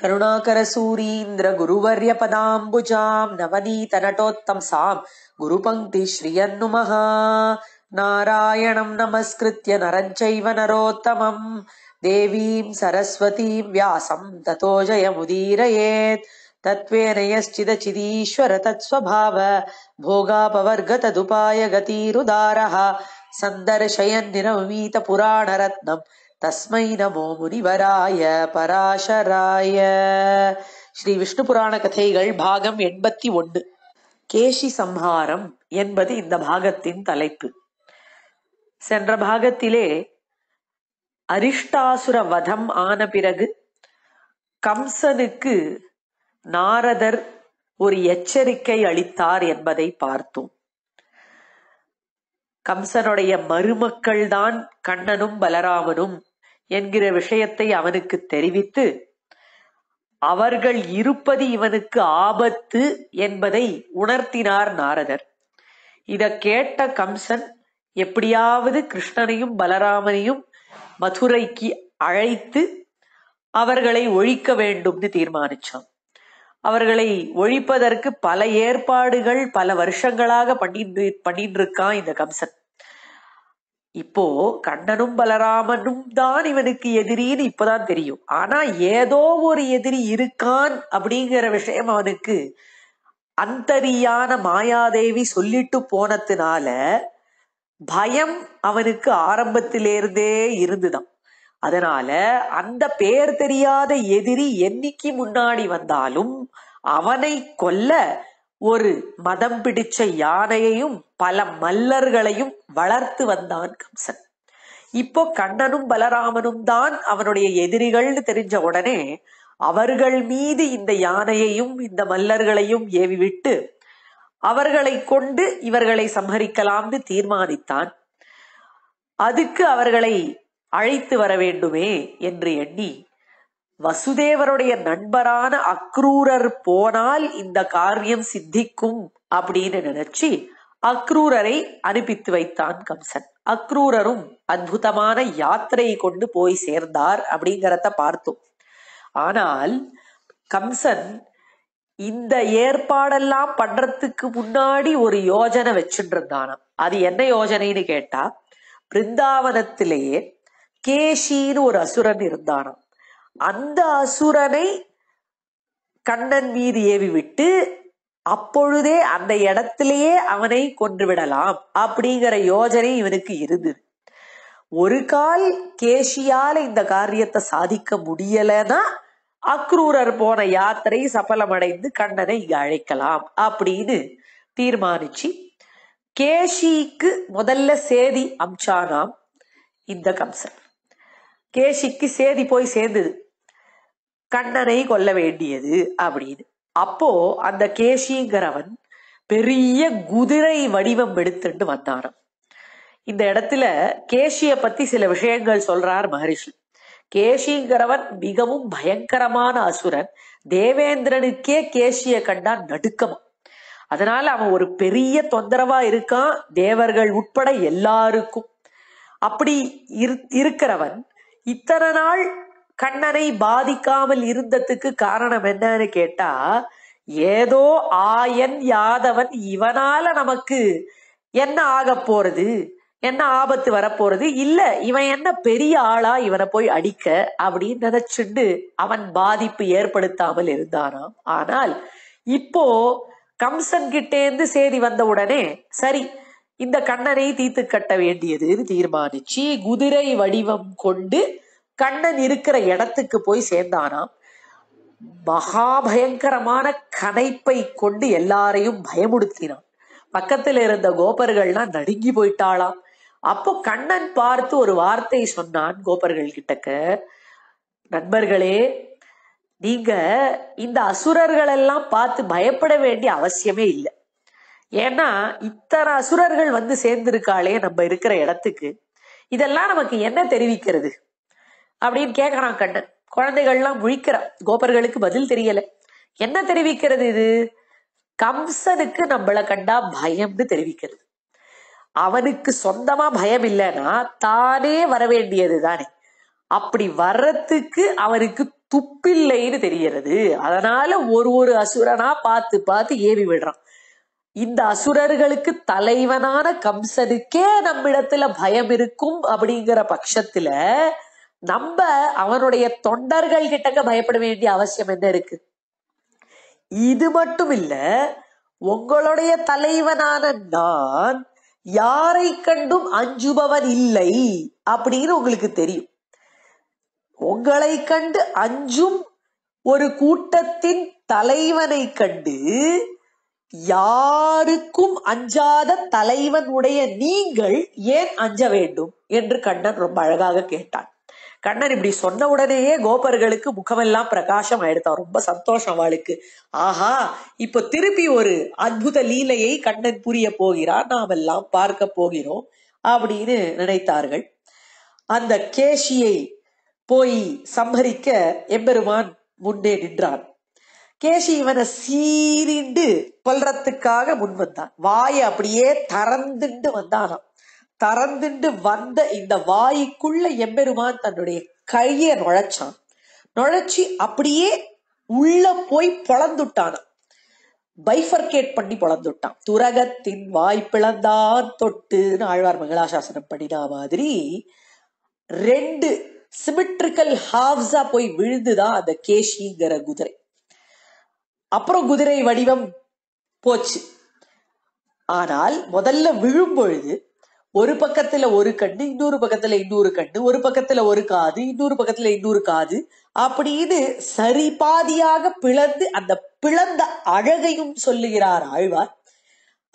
करुणाकर सूरीन्द्र गुरुवर्य पदाम्बुजां नवनीत नटोत्तम सां गुरुपंक्ति श्रियन्नु महा नारायणं नमस्कृत्य नरं चैव नरोत्तमं देवीं सरस्वतीं व्यासं ततो जयमुदीरयेत् तत्त्वेन यश्चिदचिदीश्वर तत्स्वभाव भोगापवर्ग तदुपाय गतिरुदारः सन्दर्शयन् निरवमीत पुराण रत्नं तस्मै नमो मुनिवराय पराशराय। श्री विष्णु पुराण कथैகள் भाகம் 81 கேசி சம்ஹாரம் என்பது இந்த பாகத்தின் தலைப்பு. சென்ற பாகத்திலே அரிஷ்டாசுர வதம் ஆன பிறகு கம்சனுக்கு நாரதர் ஒரு எச்சரிக்கை அளித்தார் என்பதை பார்த்தோம். கம்சனுடைய மருமக்கள் தான் கண்ணனும் பலராமனும் என்கிற விஷயத்தை அவனுக்கு தெரிவித்து அவர்கள் இருப்பது இவனுக்கு ஆபத்து என்பதை உணர்த்தினார் நாரதர். இத கேட்ட கம்சன் எப்படியாவது கிருஷ்ணனையும் பலராமனையும் மதுரைக்கு அழைத்து அவர்களை ஒழிக்க வேண்டும்னு தீர்மானிச்சான். அவர்களை ஒழிப்பதற்கு பல ஏற்பாடுகள் பல வருஷங்களாக பண்ணிட்டு இருக்கான் இந்த கம்சன். இப்போ கண்ணனும் பலராமனும் தான் இவனுக்கு எதிரின்னு இப்பதான் தெரியும். ஆனா ஏதோ ஒரு எதிரி இருக்கான் அப்படிங்கிற விஷயம் அவனுக்கு அந்தரியான மாயாதேவி சொல்லிட்டு போனதுனால பயம் அவனுக்கு ஆரம்பத்திலிருந்தே இருந்துதான். அதனால அந்த பேர் தெரியாத எதிரி என்னைக்கு முன்னாடி வந்தாலும் அவனை கொல்ல ஒரு மதம் பிடிச்ச யானையையும் பல மல்லர்களையும் வளர்த்து வந்தான் கம்சன். இப்போ கண்ணனும் பலராமனும் தான் அவனுடைய எதிரிகள்னு தெரிஞ்ச உடனே அவர்கள் மீது இந்த யானையையும் இந்த மல்லர்களையும் ஏவி விட்டு அவர்களை கொண்டு இவர்களை சம்ஹரிக்கலாம்னு தீர்மானித்தான். அதுக்கு அவர்களை அழைத்து வர வேண்டுமே என்று எண்ணி வசுதேவருடைய நண்பரான அக்ரூரர் போனால் இந்த காரியம் சித்திக்கும் அப்படின்னு நினைச்சு அக்ரூரரை அனுப்பித்து வைத்தான் கம்சன். அக்ரூரரும் அற்புதமான யாத்திரையை கொண்டு போய் சேர்ந்தார் அப்படிங்கிறத பார்த்தோம். ஆனால் கம்சன் இந்த ஏற்பாடெல்லாம் பண்றதுக்கு முன்னாடி ஒரு யோஜனை வச்சுட்டு இருந்தானா. அது என்ன யோஜனைன்னு கேட்டா, பிருந்தாவனத்திலேயே கேஷின்னு ஒரு அசுரன் இருந்தானாம். அந்த அசுரனை கண்ணன் மீது ஏவி விட்டு அப்பொழுதே அந்த இடத்திலேயே அவனை கொன்று விடலாம் அப்படிங்கிற யோஜனை இவனுக்கு இருந்தது. ஒரு கால் கேஷியால இந்த காரியத்தை சாதிக்க முடியலன்னா அக்ரூரர் போன யாத்திரை சபலமடைந்து கண்ணனை இங்க அழைக்கலாம் அப்படின்னு தீர்மானிச்சு கேஷிக்கு முதல்ல சேதி அம்சானாம் இந்த கம்சன். கேஷிக்கு சேதி போய் சேர்ந்தது, கண்ணனை கொல்ல வேண்டியது அப்படின்னு. அப்போ அந்த கேஷிங்கிறவன் பெரிய குதிரை வடிவம் எடுத்துட்டு வந்தானாம். இந்த இடத்துல கேஷிய பத்தி சில விஷயங்கள் சொல்றார் மகரிஷி. கேஷிங்கிறவன் மிகவும் பயங்கரமான அசுரன். தேவேந்திரனுக்கே கேஷிய கண்டா நடுக்கமா. அதனால அவன் ஒரு பெரிய தொந்தரவா இருக்கான் தேவர்கள் உட்பட எல்லாருக்கும். அப்படி இருக்கிறவன் இத்தனை நாள் கண்ணனை பாதிக்காமல் இருந்ததுக்கு காரணம் என்னன்னு கேட்டா, ஏதோ ஆயன் யாதவன் இவனால நமக்கு என்ன ஆக போறது, என்ன ஆபத்து வரப்போறது, இல்ல இவன் என்ன பெரிய ஆளா இவனை போய் அடிக்க அப்படின்னு நினைச்சுண்டு அவன் பாதிப்பு ஏற்படுத்தாமல் இருந்தானாம். ஆனால் இப்போ கம்சன் கிட்டேந்து சேதி வந்த உடனே சரி இந்த கண்ணனை தீத்து கட்ட வேண்டியதுன்னு தீர்மானிச்சு குதிரை வடிவம் கொண்டு கண்ணன் இருக்கிற இடத்துக்கு போய் சேர்ந்தானாம். மகாபயங்கரமான கனைப்பை கொண்டு எல்லாரையும் பயமுடுத்தினான். பக்கத்துல இருந்த கோபர்கள்லாம் நடுங்கி போயிட்டாளாம். அப்போ கண்ணன் பார்த்து ஒரு வார்த்தை சொன்னான் கோபர்கள் கிட்டக்க, நண்பர்களே நீங்க இந்த அசுரர்கள் எல்லாம் பார்த்து பயப்பட வேண்டிய அவசியமே இல்லை. ஏன்னா இத்தனை அசுரர்கள் வந்து சேர்ந்திருக்காளே நம்ம இருக்கிற இடத்துக்கு, இதெல்லாம் நமக்கு என்ன தெரிவிக்கிறது அப்படின்னு கேட்கறான் கண்ணன். குழந்தைகள்லாம் முழிக்கிற, கோபர்களுக்கு பதில் தெரியல. என்ன தெரிவிக்கிறது இது? கம்சனுக்கு நம்மளை கண்டா பயம்னு தெரிவிக்கிறது. அவனுக்கு சொந்தமா பயம் இல்லைன்னா தானே வரவேண்டியது தானே. அப்படி வர்றதுக்கு அவனுக்கு துப்பில்லைன்னு தெரிகிறது. அதனால ஒரு அசுரனா பார்த்து பார்த்து ஏவி விடுறான். இந்த அசுரர்களுக்கு தலைவனான கம்சனுக்கே நம்மிடத்துல பயம் இருக்கும். அப்படிங்கிற பட்சத்துல நம்ம அவனுடைய தொண்டர்கள் கிட்டக்க பயப்பட வேண்டிய அவசியம் என்ன இருக்கு? இது மட்டும் இல்ல, உங்களுடைய தலைவனான நான் யாரை கண்டும் அஞ்சுபவன் இல்லை அப்படின்னு உங்களுக்கு தெரியும். உங்களை கண்டு அஞ்சும் ஒரு கூட்டத்தின் தலைவனை கண்டு யாருக்கும் அஞ்சாத தலைவன் உடைய நீங்கள் ஏன் அஞ்ச வேண்டும் என்று கண்ணன் ரொம்ப அழகாக கேட்டான். கண்ணன் இப்படி சொன்ன உடனேயே கோபர்களுக்கு முகமெல்லாம் பிரகாசம் ஆயிடுத்தான். ரொம்ப சந்தோஷம் அவளுக்கு. ஆஹா, இப்ப திருப்பி ஒரு அற்புத லீலையை கண்ணன் புரிய போகிறார், நாம் எல்லாம் பார்க்க போகிறோம் அப்படின்னு நினைத்தார்கள். அந்த கேசியை போய் சம்பரிக்க எம்பெருமான் முன்னே நின்றான். கேசி இவனை சீரிண்டு கொல்றதுக்காக முன் வந்தான். வாயை அப்படியே தரந்துண்டு வந்தானாம். தரந்துண்டு வந்த இந்த வாய்க்குள்ள எம்பெருமான் தன்னுடைய கையை நுழைச்சான். நுழைச்சி அப்படியே உள்ள போய் பொழந்துட்டானாம். பைஃபர்கேட் பண்ணி பொழந்துட்டான். துரகத்தின் வாய் பிளந்தான் தொட்டுன்னு ஆழ்வார் மங்களாசாசனம் பண்ணினா மாதிரி ரெண்டு சிமிட்ரிக்கல் ஹாஃப்ஸா போய் விழுந்துதான் அந்த கேசிங்கிற குதிரை. அப்புறம் குதிரை வடிவம் போச்சு. ஆனால் முதல்ல விழும்பொழுது ஒரு பக்கத்துல ஒரு கண்ணு, இன்னொரு பக்கத்துல இன்னொரு கண்ணு, ஒரு பக்கத்துல ஒரு காது, இன்னொரு பக்கத்துல இன்னொரு காது அப்படின்னு சரிபாதியாக பிளந்து அந்த பிளந்த அழகையும் சொல்லுகிறார் ஆழ்வார்.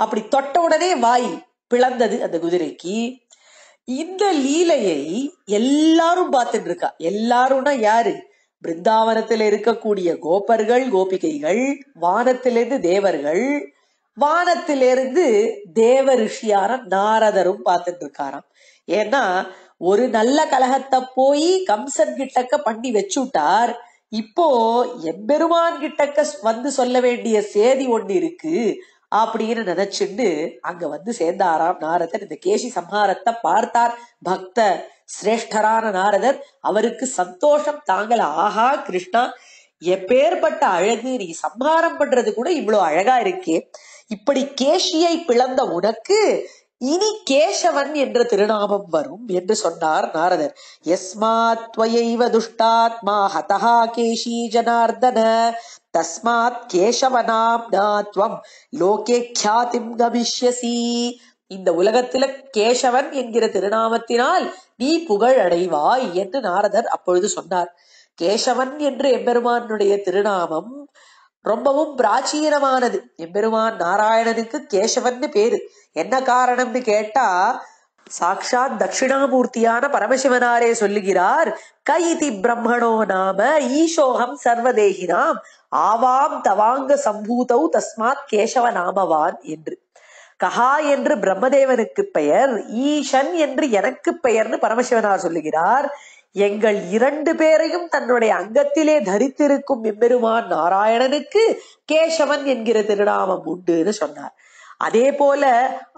அப்படி தொட்ட உடனே வாய் பிளந்தது அந்த குதிரைக்கு. இந்த லீலையை எல்லாரும் பார்த்துட்டு இருக்கா. எல்லாரும்னா யாரு? பிருந்தாவனத்தில் இருக்கக்கூடிய கோபர்கள் கோபிகைகள், வானத்திலிருந்து தேவர்கள், வானத்திலிருந்து தேவ ரிஷியான நாரதரும் பார்த்துட்டு இருக்காராம். ஏன்னா ஒரு நல்ல கலகத்தை போய் கம்சன் கிட்டக்க பண்ணி வச்சுட்டார். இப்போ எம்பெருமான் கிட்டக்க வந்து சொல்ல வேண்டிய சேதி ஒண்ணு இருக்கு அப்படின்னு நினைச்சுண்டு அங்க வந்து சேர்ந்தாராம் நாரதர். இந்த கேசி சம்ஹாரத்தை பார்த்தார் பக்த சிரேஷ்டரான நாரதர். அவருக்கு சந்தோஷம் தாங்கல. ஆஹா கிருஷ்ணா, எப்பேற்பட்ட அழகு! நீ சம்ஹாரம் பண்றது கூட இவ்வளவு அழகா இருக்கே. இப்படி கேசியை பிளந்த உனக்கு இனி கேசவன் என்ற திருநாமம் வரும் என்று சொன்னார் நாரதர். யஸ்மாத் த்வயைவ துஷ்டாத்மா ஹதஹா கேசி ஜனார்தன தஸ்மாத் கேசவனாம் நாத்வம் லோகே க்யாதிம் கவிஷ்யசி. இந்த உலகத்தில கேசவன் என்கிற திருநாமத்தினால் நீ புகழ் அடைவாய் என்று நாரதர் அப்பொழுது சொன்னார். கேசவன் என்று எம்பெருமானுடைய திருநாமம் ரொம்பவும் பிராச்சீனமானது. எம்பெருமான் நாராயணனுக்கு கேசவன் பேரு. என்ன காரணம்னு கேட்டா, சாக்ஷாத் தட்சிணாமூர்த்தியான பரமசிவனாரே சொல்லுகிறார், கைதி பிரம்மணோ நாம ஈசோகம் சர்வதேகினாம் ஆவாம் தவாங்க சம்பூதௌ தஸ்மாத் கேசவ நாமவான் என்று. கஹா என்று பிரம்மதேவனுக்கு பெயர், ஈசன் என்று எனக்கு பெயர்னு பரமசிவனார் சொல்லுகிறார். எங்கள் இரண்டு பேரையும் தன்னுடைய அங்கத்திலே தரித்திருக்கும் எம்பெருமான் நாராயணனுக்கு கேசவன் என்கிற திருநாமம் உண்டுன்னு சொன்னார். அதே போல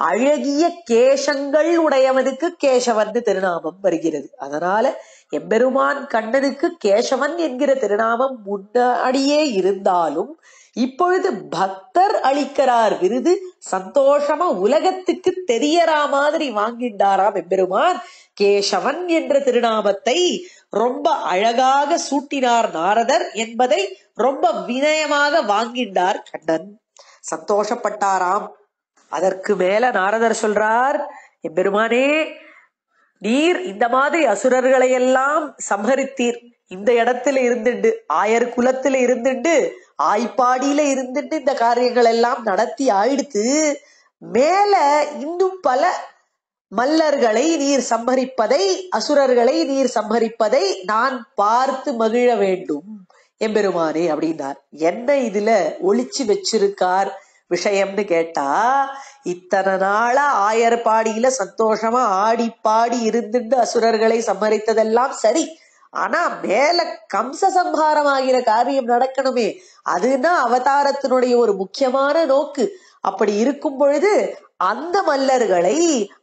அழகிய கேசங்கள் உடையவனுக்கு கேசவன் திருநாமம் வருகிறது. அதனால எம்பெருமான் கண்ணனுக்கு கேசவன் என்கிற திருநாமம் முன்னாடியே இருந்தாலும் இப்பொழுது பக்தர் அளிக்கிறார் விருது. சந்தோஷமா உலகத்துக்கு தெரியற மாதிரி வாங்கிட்டாராம் எம்பெருமான். கேசவன் என்ற திருநாமத்தை ரொம்ப அழகாக சூட்டினார் நாரதர் என்பதை ரொம்ப வினயமாக வாங்கிட்டார் கண்ணன். சந்தோஷப்பட்டாராம். அதற்கு மேல நாரதர் சொல்றார், எம்பெருமானே, நீர் இந்த மாதிரி அசுரர்களை எல்லாம் சம்ஹரித்தீர். இந்த இடத்துல இருந்துண்டு, ஆயர் குலத்துல இருந்துண்டு, ஆய்ப்பாடியில இருந்துட்டு இந்த காரியங்கள் எல்லாம் நடத்தி ஆயிடுத்து. மேல இன்னும் பல மல்லர்களை நீர் சம்ஹரிப்பதை, அசுரர்களை நீர் சம்ஹரிப்பதை நான் பார்த்து மகிழ வேண்டும் எம்பெருமானே அப்படின்னார். என்ன இதுல ஒளிச்சு வச்சிருக்கார் விஷயம்னு கேட்டா, இத்தனை நாளா ஆயர் பாடியில சந்தோஷமா ஆடி பாடி இருந்துட்டு அசுரர்களை சம்மரித்ததெல்லாம் சரி, ஆனா மேல கம்ச சம்ஹாரம் ஆகிற காரியம் நடக்கணுமே, அதுனா அவதாரத்தினுடைய ஒரு முக்கியமான நோக்கு. அப்படி இருக்கும் பொழுது அந்த மல்லர்களை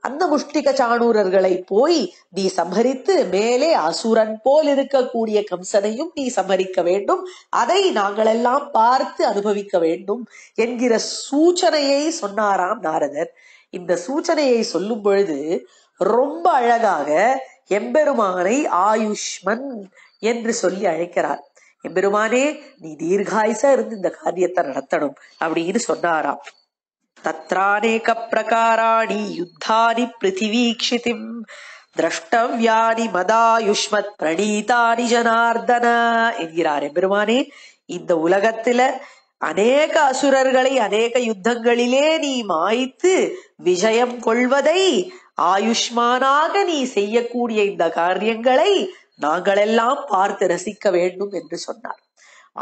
அந்த முஷ்டிக சாணூரர்களை போய் நீ சம்ஹரித்து மேலே அசுரன் போல் இருக்கக்கூடிய கம்சனையும் நீ சம்ஹரிக்க வேண்டும், அதை நாங்களெல்லாம் பார்த்து அனுபவிக்க வேண்டும் என்கிற சூச்சனையை சொன்னாராம் நாரதர். இந்த சூச்சனையை சொல்லும் பொழுது ரொம்ப அழகாக எம்பெருமானை ஆயுஷ்மன் என்று சொல்லி அழைக்கிறார். எம்பெருமானே, நீ தீர்காயுசா இருந்து இந்த காரியத்தை நடத்தணும் அப்படின்னு சொன்னாராம். தத்ரானேக பிரகாராணி யுத்தானி பிருத்திவீக்ஷிதிம் திரஷ்டவ்யானி மதாயுஷ்மத் பிரணீதானி ஜனார்தன என்கிறார். எம்பெருமானே, இந்த உலகத்துல அநேக அசுரர்களை அநேக யுத்தங்களிலே நீ மாய்த்து விஜயம் கொள்வதை ஆயுஷ்மானாக நீ செய்யக்கூடிய இந்த காரியங்களை நாங்களெல்லாம் பார்த்து ரசிக்க வேண்டும் என்று சொன்னார்.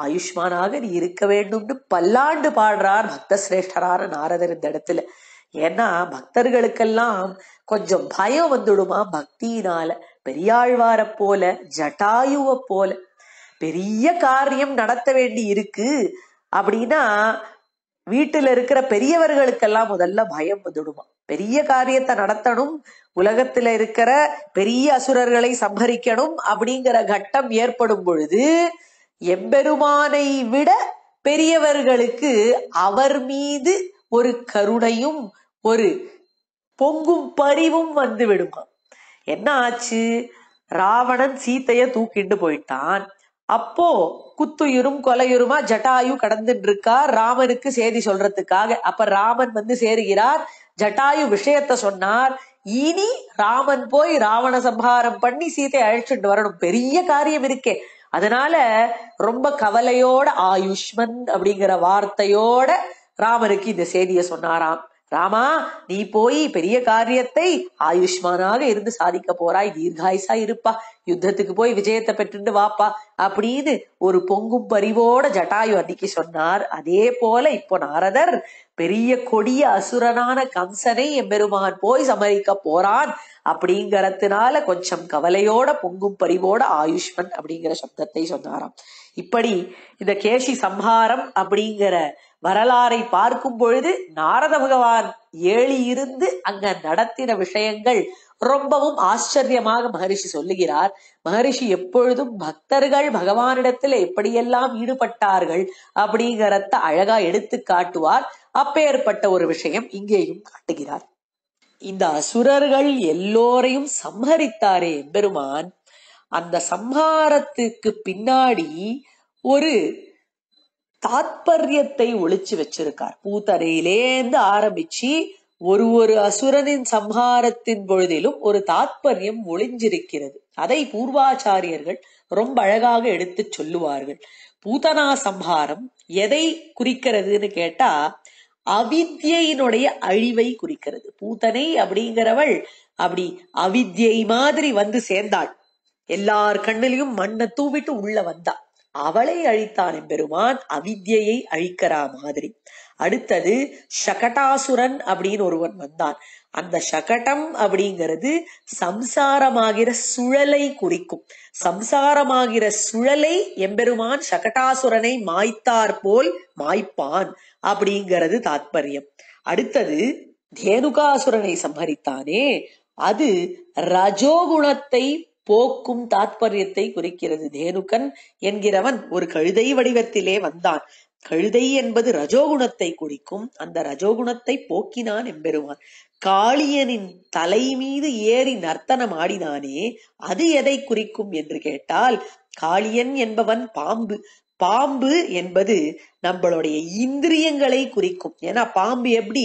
ஆயுஷ்மானாக நீ இருக்க வேண்டும்னு பல்லாண்டு பாடுறார் பக்த சிரேஷ்டரான நாரதர் இந்த இடத்துல. ஏன்னா பக்தர்களுக்கெல்லாம் கொஞ்சம் பயம் வந்துடுமா பக்தியினால. பெரியாழ்வார போல ஜட்டாயுவ போல பெரிய காரியம் நடத்த வேண்டி இருக்கு அப்படின்னா வீட்டுல இருக்கிற பெரியவர்களுக்கெல்லாம் முதல்ல பயம் வந்துடுமா. பெரிய காரியத்தை நடத்தணும், உலகத்துல இருக்கிற பெரிய அசுரர்களை சம்ஹரிக்கணும் அப்படிங்கிற கட்டம் ஏற்படும் பொழுது எம்பெருமானை விட பெரியவர்களுக்கு அவர் மீது ஒரு கருணையும் ஒரு பொங்கும் பரிவும் வந்து விடுமா. என்ன ஆச்சு, ராவணன் சீத்தைய தூக்கிண்டு போயிட்டான். அப்போ குத்துயிரும் கொலையுருமா ஜட்டாயு கடந்துட்டு இருக்கார் ராமனுக்கு சேதி சொல்றதுக்காக. அப்ப ராமன் வந்து சேருகிறார், ஜட்டாயு விஷயத்த சொன்னார். இனி ராமன் போய் ராவண சம்ஹாரம் பண்ணி சீதையை அழைச்சிட்டு வரணும், பெரிய காரியம் இருக்கே. அதனால ரொம்ப கவலையோட ஆயுஷ்மன் அப்படிங்கிற வார்த்தையோட ராமனுக்கு இந்த சேதியை சொன்னாராம். ராமா, நீ போய் பெரிய காரியத்தை ஆயுஷ்மானாக இருந்து சாதிக்க போறாய், தீர்காயுசா இருப்பா, யுத்தத்துக்கு போய் விஜயத்தை பெற்றுண்டு வாப்பா அப்படின்னு ஒரு பொங்கும் பரிவோட ஜட்டாயு அன்னைக்கு சொன்னார். அதே போல இப்போ நாரதர் பெரிய கொடிய அசுரனான கம்சனை எம்பெருமான் போய் சமரிக்க போறான் அப்படிங்கறதுனால கொஞ்சம் கவலையோட பொங்கும் பரிவோட ஆயுஷ்மன் அப்படிங்கிற சப்தத்தை சொன்னாராம். இப்படி இந்த கேசி சம்ஹாரம் அப்படிங்கிற வரலாறை பார்க்கும் பொழுது நாரத பகவான் ஏழி இருந்து அங்க நடத்தின விஷயங்கள் ரொம்பவும் ஆச்சரியமாக மகரிஷி சொல்லுகிறார். மகரிஷி எப்பொழுதும் பக்தர்கள் பகவானிடத்துல எப்படியெல்லாம் ஈடுபட்டார்கள் அப்படிங்கிறத அழகா எடுத்து காட்டுவார். அப்பேற்பட்ட ஒரு விஷயம் இங்கேயும் காட்டுகிறார். இந்த அசுரர்கள் எல்லோரையும் சம்ஹரித்தாரே எம்பெருமான், அந்த சம்ஹாரத்துக்கு பின்னாடி ஒரு தாத்பரியத்தை ஒளிச்சு வச்சிருக்கார். பூத்தரையிலேந்து ஆரம்பிச்சு ஒரு ஒரு அசுரனின் சம்ஹாரத்தின் பொழுதிலும் ஒரு தாத்பரியம் ஒளிஞ்சிருக்கிறது. அதை பூர்வாச்சாரியர்கள் ரொம்ப அழகாக எடுத்து சொல்லுவார்கள். பூதனா சம்ஹாரம் எதை குறிக்கிறதுன்னு கேட்டா அவித்யினுடைய அழிவை குறிக்கிறது. பூத்தனை அப்படிங்கிறவள் அப்படி அவித்யை மாதிரி வந்து சேர்ந்தாள், எல்லார் கண்ணிலையும் மண்ணை தூவிட்டு உள்ள வந்தா, அவளை அழித்தான் எம்பெருமான், அவித்யை அழிக்கிறா மாதிரி. அடுத்தது சகடாசுரன் அப்படின்னு ஒருவன் வந்தான். அந்த சகடம் அப்படிங்கிறது சம்சாரமாகிற சுழலை குறிக்கும். சம்சாரமாகிற சுழலை எம்பெருமான் சகடாசுரனை மாய்த்தார் போல் மாய்ப்பான் அப்படிங்கிறது தாத்பரியம். அடுத்தது தேனுகாசுரனை சம்ஹரித்தானே, அது ரஜோகுணத்தை போக்கும் தாத்பரியத்தை குறிக்கிறது. தேனுகன் என்கிறவன் ஒரு கழுதை வடிவத்திலே வந்தான். கழுதை என்பது ரஜோகுணத்தை குறிக்கும், அந்த ரஜோகுணத்தை போக்கினான் எம்பெருமான். காளியனின் தலை மீது ஏறி நர்த்தனம் ஆடினானே, அது எதை குறிக்கும் என்று கேட்டால், காளியன் என்பவன் பாம்பு, பாம்பு என்பது நம்மளுடைய இந்திரியங்களை குறிக்கும். ஏன்னா பாம்பு எப்படி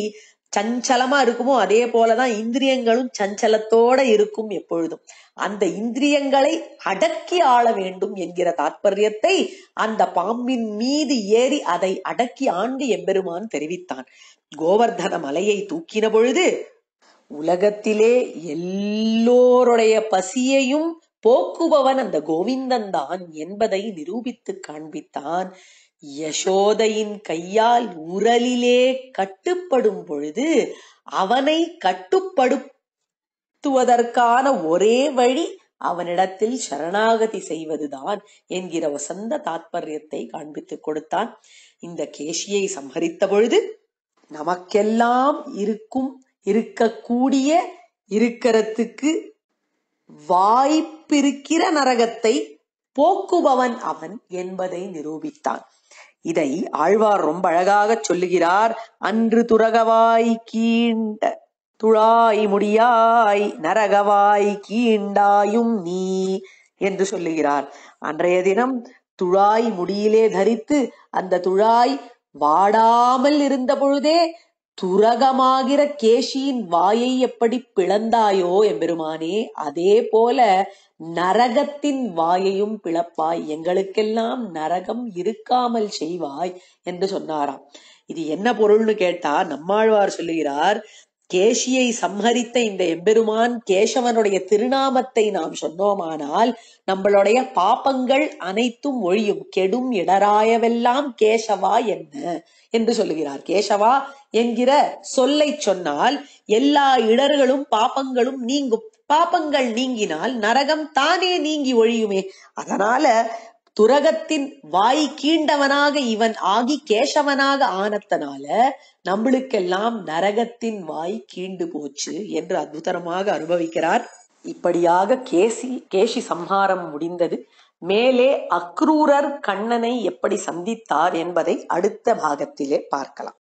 சஞ்சலமா இருக்குமோ அதே போலதான் இந்திரியங்களும் சஞ்சலத்தோட இருக்கும் எப்பொழுதும். அந்த இந்திரியங்களை அடக்கி ஆள வேண்டும் என்கிற தாற்பயத்தை அந்த பாம்பின் மீது ஏறி அதை அடக்கி ஆண்டு எம்பெருமான் தெரிவித்தான். கோவர்தன மலையை தூக்கின பொழுது உலகத்திலே எல்லோருடைய பசியையும் போக்குபவன் அந்த கோவிந்தன் தான் என்பதை நிரூபித்து காண்பித்தான். யசோதையின் கையால் உரலிலே கட்டுப்படும் பொழுது அவனை கட்டுப்படுத்துவதற்கான ஒரே வழி அவனிடத்தில் சரணாகதி செய்வதுதான் என்கிற வசந்த தாத்பரியத்தை காண்பித்து கொடுத்தான். இந்த கேசியை சம்ஹரித்த பொழுது நமக்கெல்லாம் இருக்கும் இருக்கக்கூடிய இருக்கிறதுக்கு வாய்ப்பிருக்கிற நரகத்தை போக்குபவன் அவன் என்பதை நிரூபித்தான். இதை ஆழ்வார் ரொம்ப அழகாக சொல்லுகிறார். அன்று துரகவாய் கீண்ட துழாய் முடியாய் நரகவாய் கீண்டாயும் நீ என்று சொல்லுகிறார். அன்றைய தினம் துழாய் முடியிலே தரித்து அந்த துழாய் வாடாமல் இருந்த பொழுதே துரகமாகிற கேசியின் வாயை எப்படி பிளந்தாயோ எம்பெருமானே, அதே போல நரகத்தின் வாயையும் பிளப்பாய், எங்களுக்கெல்லாம் நரகம் இருக்காமல் செய்வாய் என்று சொன்னாராம். இது என்ன பொருள்னு கேட்டா நம்மாழ்வார் சொல்லுகிறார், கேசியை சம்ஹரித்த இந்த எம்பெருமான் கேசவனுடைய திருநாமத்தை நாம் சொன்னோமானால் நம்மளுடைய பாபங்கள் அனைத்தும் ஒழியும், கெடும் இடராயவெல்லாம் கேசவா என்ன என்று சொல்லுகிறார். கேசவா என்கிற சொல்லை சொன்னால் எல்லா இடர்களும் பாபங்களும் நீங்கும், பாபங்கள் நீங்கினால் நரகம் தானே நீங்கி ஒழியுமே. அதனால துரகத்தின் வாய் கீண்டவனாக இவன் ஆகி கேசவனாக ஆனத்தனால நம்மளுக்கெல்லாம் நரகத்தின் வாய் கீண்டு போச்சு என்று அற்புதமாக அனுபவிக்கிறார். இப்படியாக கேசி சம்ஹாரம் முடிந்தது. மேலே அக்ரூரர் கண்ணனை எப்படி சந்தித்தார் என்பதை அடுத்த பாகத்திலே பார்க்கலாம்.